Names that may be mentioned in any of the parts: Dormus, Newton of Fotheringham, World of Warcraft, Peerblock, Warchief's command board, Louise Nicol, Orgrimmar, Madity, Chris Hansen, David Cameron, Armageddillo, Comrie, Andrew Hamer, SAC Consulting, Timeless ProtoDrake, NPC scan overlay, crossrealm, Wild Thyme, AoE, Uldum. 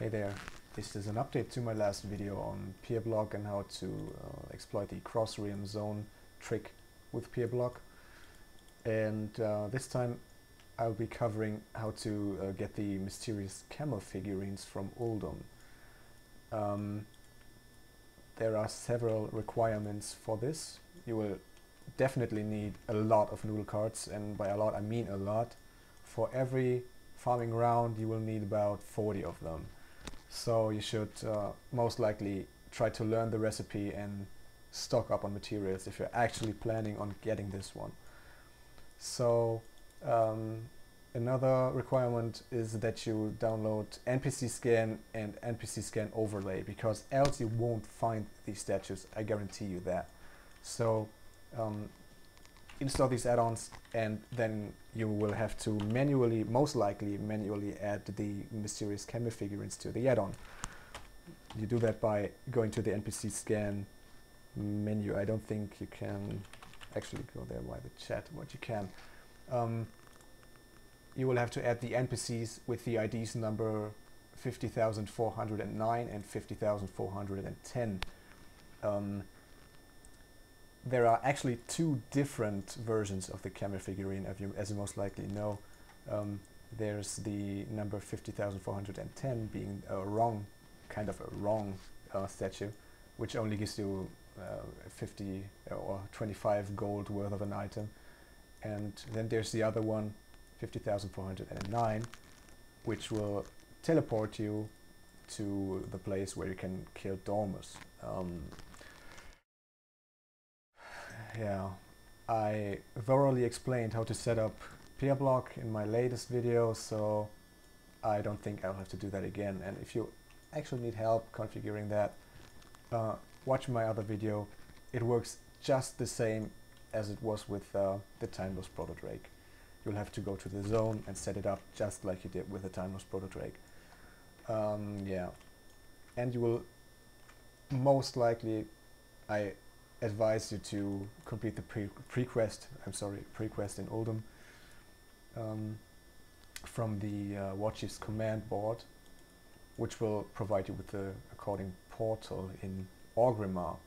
Hey there, this is an update to my last video on Peerblock and how to exploit the cross-realm zone trick with Peerblock. And this time I'll be covering how to get the mysterious camel figurines from Uldum. There are several requirements for this. You will definitely need a lot of noodle cards, and by a lot I mean a lot. For every farming round you will need about 40 of them. So you should most likely try to learn the recipe and stock up on materials if you're actually planning on getting this one. So another requirement is that you download NPC scan and NPC scan overlay, because else you won't find these statues, I guarantee you that. So install these add-ons, and then you will have to manually, most likely manually, add the mysterious camel figurines to the add-on. You do that by going to the NPC scan menu. I don't think you can actually go there by the chat, but you can. You will have to add the NPCs with the IDs number 50,409 and 50,410. There are actually two different versions of the camel figurine, as you most likely know. There's the number 50,410 being a wrong, kind of a wrong statue, which only gives you 50 or 25 gold worth of an item. And then there's the other one, 50,409, which will teleport you to the place where you can kill Dormus. Yeah, I thoroughly explained how to set up Peerblock in my latest video, so I don't think I'll have to do that again. And if you actually need help configuring that, watch my other video. It works just the same as it was with the Timeless ProtoDrake. You'll have to go to the zone and set it up just like you did with the Timeless ProtoDrake. Yeah, and you will most likely, I advise you to complete the prequest in Uldum from the Warchief's command board, which will provide you with the according portal in Orgrimmar.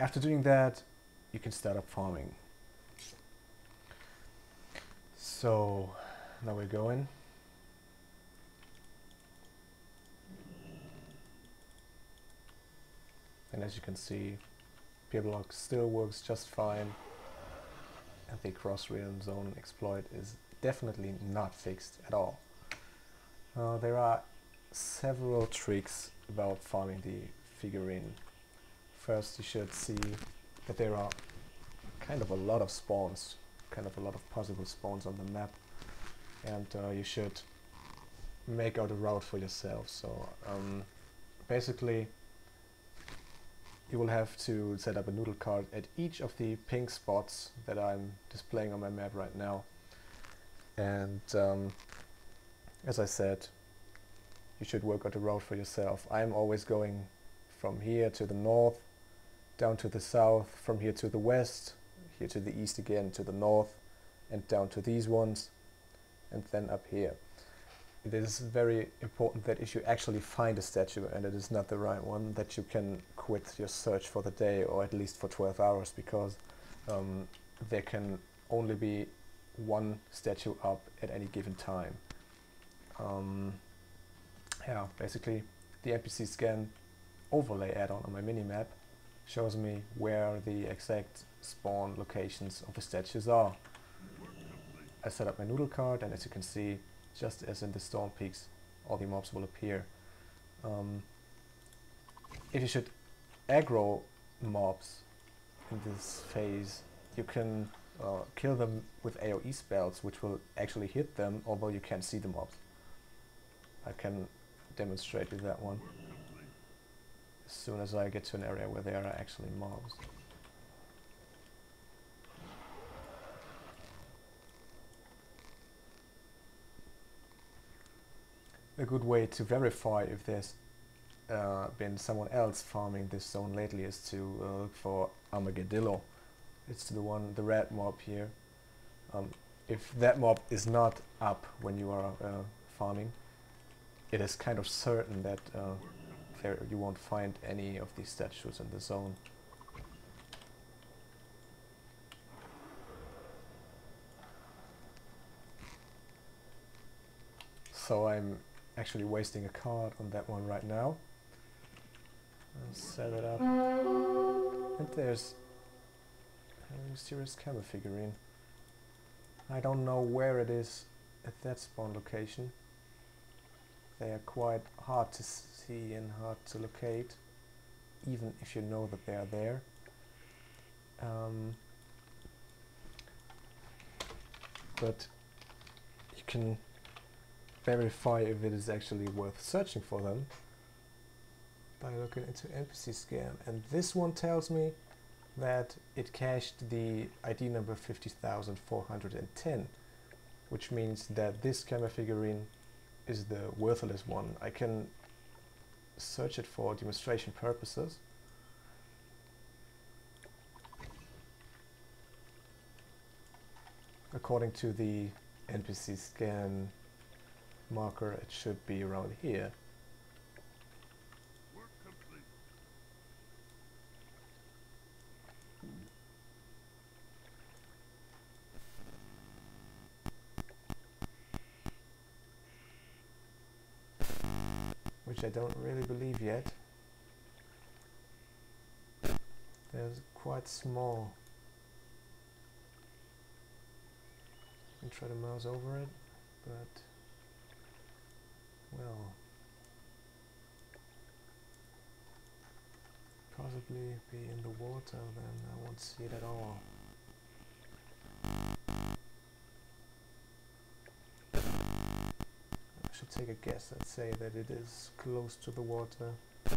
After doing that, you can start up farming. So now we're going. And as you can see, Peerblock still works just fine, and the cross-realm zone exploit is definitely not fixed at all. There are several tricks about farming the figurine. First, you should see that there are kind of a lot of spawns, kind of a lot of possible spawns on the map, and you should make out a route for yourself. So basically, you will have to set up a noodle card at each of the pink spots that I'm displaying on my map right now. And as I said, you should work out a route for yourself. I'm always going from here to the north, down to the south, from here to the west, here to the east again, to the north, and down to these ones, and then up here. It is very important that if you actually find a statue and it is not the right one, that you can quit your search for the day, or at least for 12 hours, because there can only be one statue up at any given time. Yeah, basically the NPC scan overlay add-on on my minimap shows me where the exact spawn locations of the statues are. I set up my noodle card, and as you can see, just as in the storm peaks, all the mobs will appear. If you should aggro mobs in this phase, you can kill them with AoE spells, which will actually hit them, although you can't see the mobs. I can demonstrate with that one as soon as I get to an area where there are actually mobs. A good way to verify if there's been someone else farming this zone lately is to look for Armageddillo. It's the red mob here. If that mob is not up when you are farming, it is kind of certain that you won't find any of these statues in the zone. So I'm actually wasting a card on that one right now. I'll set it up. And there's a mysterious camel figurine. I don't know where it is at that spawn location. They are quite hard to see and hard to locate, even if you know that they are there. But you can verify if it is actually worth searching for them by looking into NPC scan, and this one tells me that it cached the ID number 50,410, which means that this camera figurine is the worthless one. I can search it for demonstration purposes. According to the NPC scan marker, it should be around here. Which I don't really believe yet. They're quite small. I can try to mouse over it, but well, possibly be in the water, then I won't see it at all. Should take a guess and say that it is close to the water. Oh,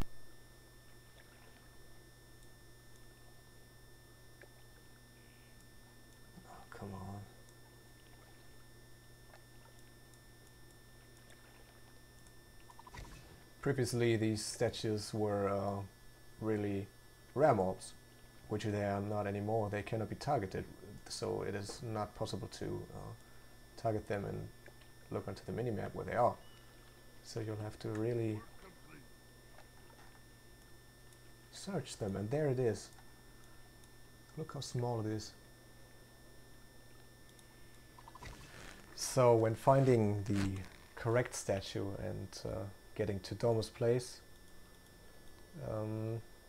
come on. Previously these statues were really rare mobs, which they are not anymore. They cannot be targeted, so it is not possible to target them and look onto the minimap where they are. So you'll have to really search them, and there it is. Look how small it is. So when finding the correct statue and getting to Dormus place,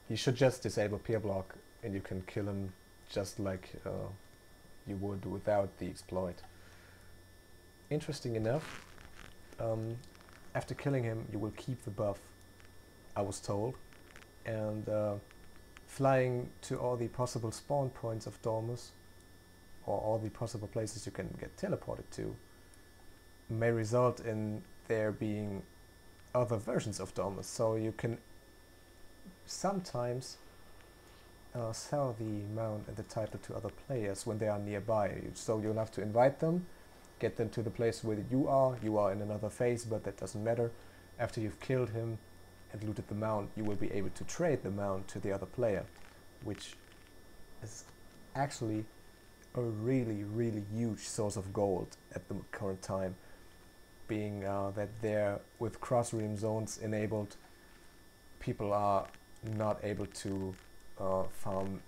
you should just disable Peerblock and you can kill him just like you would without the exploit. Interesting enough, after killing him you will keep the buff, I was told, and flying to all the possible spawn points of Dormus, or all the possible places you can get teleported to, may result in there being other versions of Dormus, so you can sometimes sell the mount and the title to other players when they are nearby, so you'll have to invite them, get them to the place where you are in another phase, but that doesn't matter. After you've killed him and looted the mount, you will be able to trade the mount to the other player, which is actually a really, really huge source of gold at the current time, being that there, with cross-realm zones enabled, people are not able to farm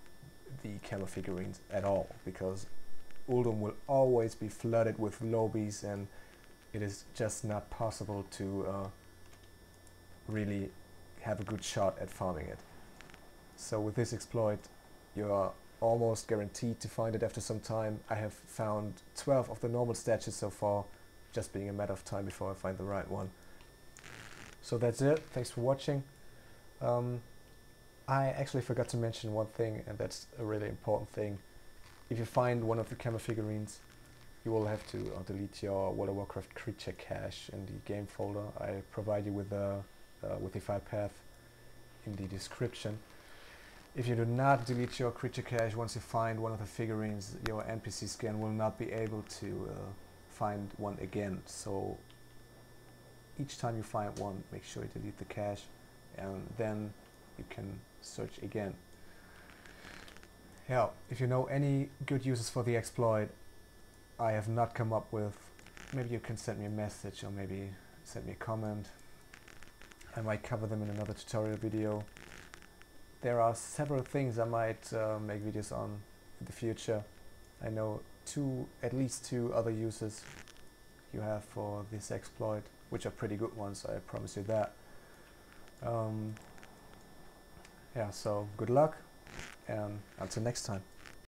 the camel figurines at all, because Uldum will always be flooded with lobbies and it is just not possible to really have a good shot at farming it. So with this exploit you are almost guaranteed to find it after some time. I have found 12 of the normal statues so far, just being a matter of time before I find the right one. So that's it, thanks for watching. I actually forgot to mention one thing, and that's a really important thing. If you find one of the camel figurines, you will have to delete your World of Warcraft creature cache in the game folder. I provide you with the file path in the description. If you do not delete your creature cache once you find one of the figurines, your NPC scan will not be able to find one again. So each time you find one, make sure you delete the cache, and then you can search again. Yeah, if you know any good uses for the exploit I have not come up with, maybe you can send me a message or maybe send me a comment. I might cover them in another tutorial video. There are several things I might make videos on in the future. I know at least two other uses you have for this exploit, which are pretty good ones, I promise you that. Yeah, so good luck, and until next time.